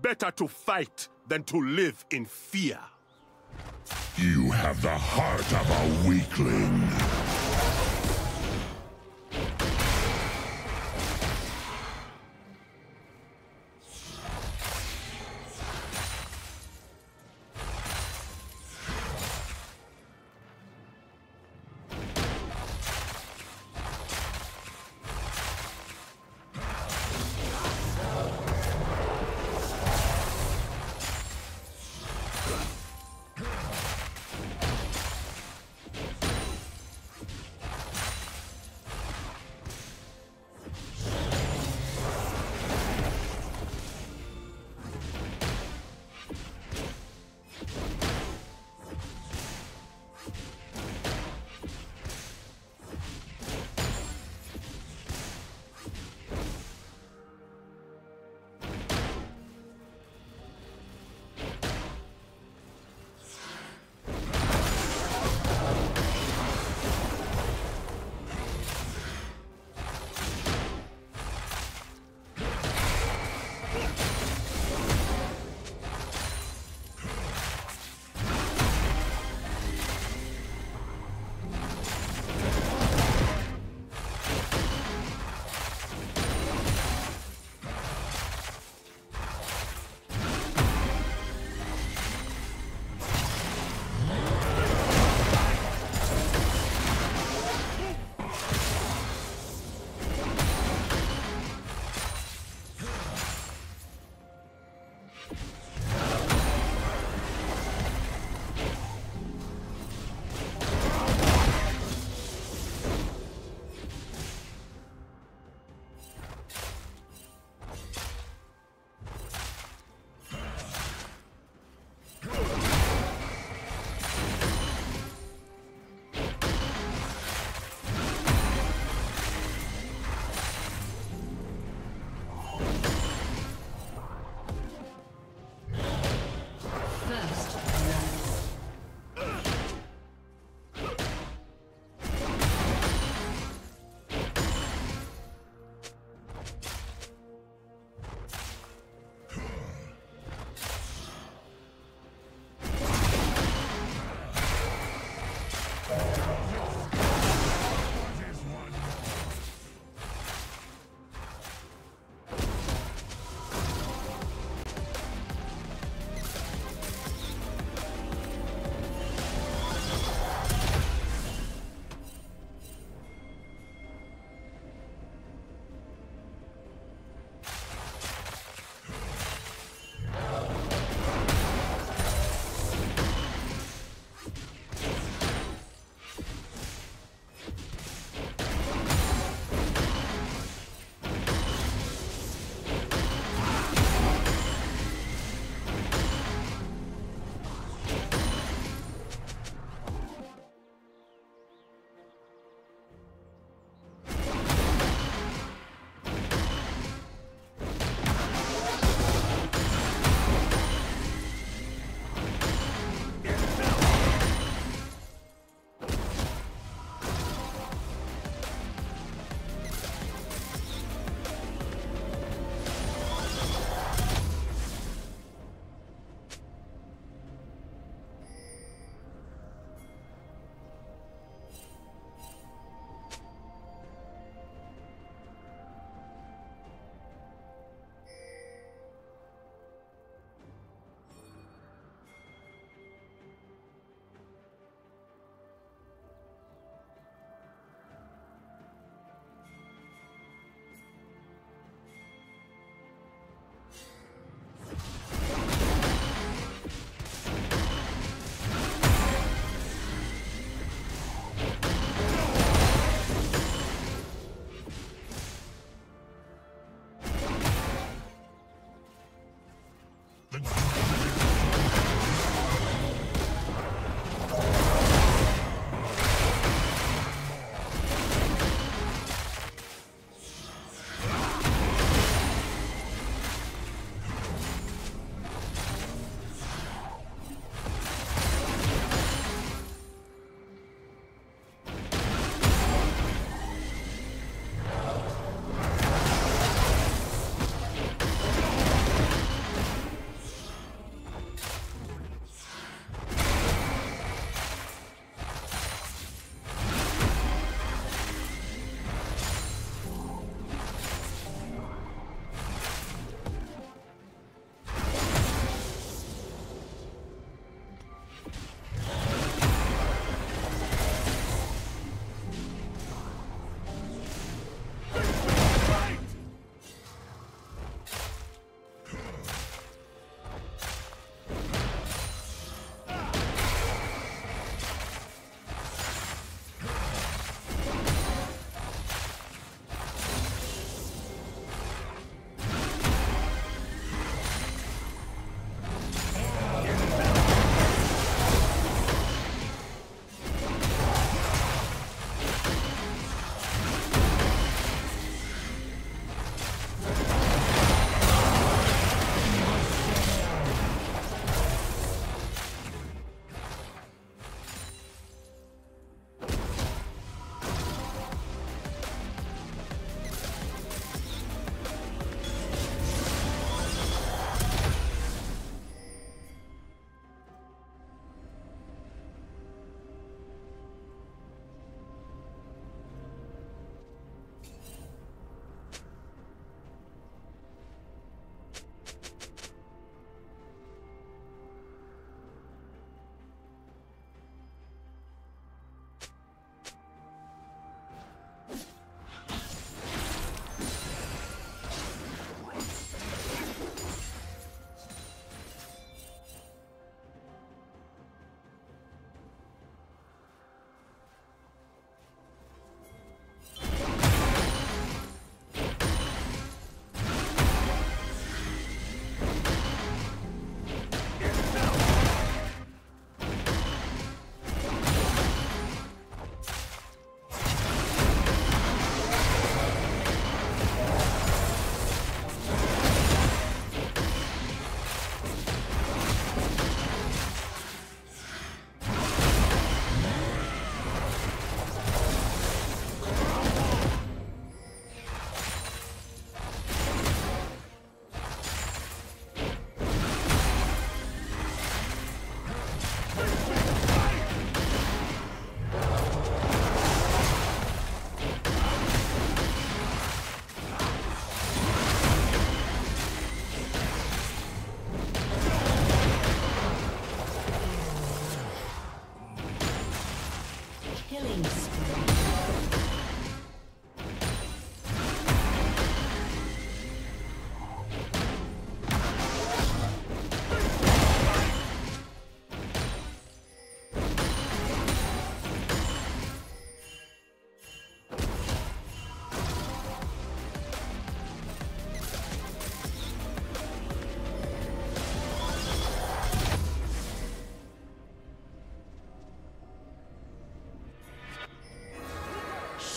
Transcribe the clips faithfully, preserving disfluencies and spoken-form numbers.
Better to fight than to live in fear. You have the heart of a weakling.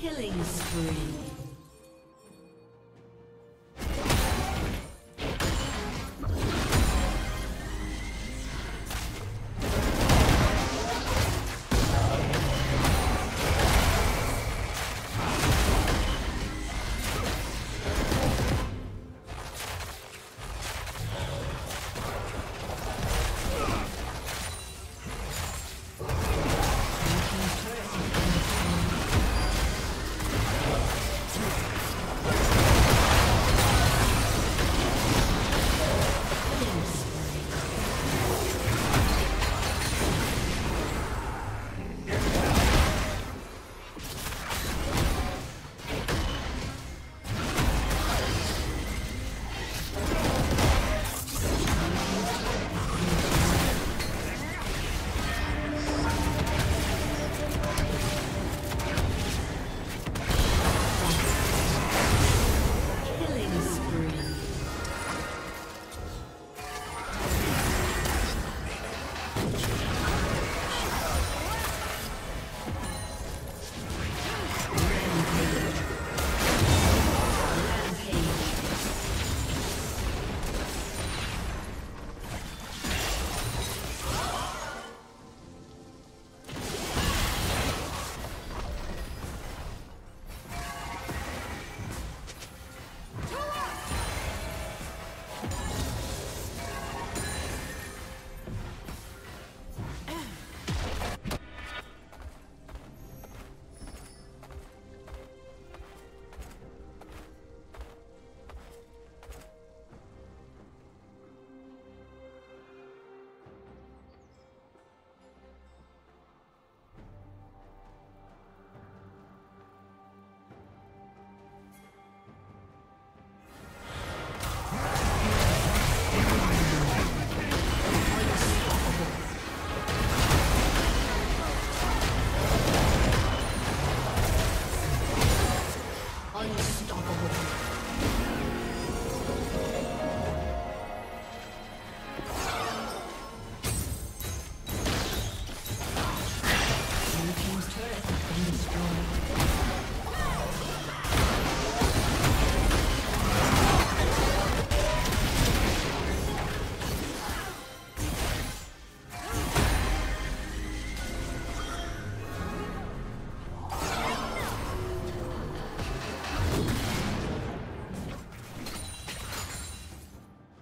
Killing spree.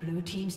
Blue team's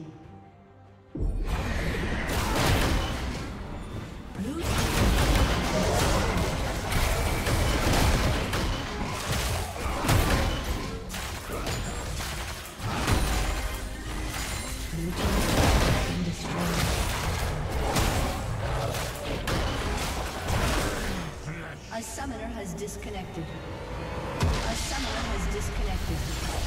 A summoner has disconnected. A summoner has disconnected.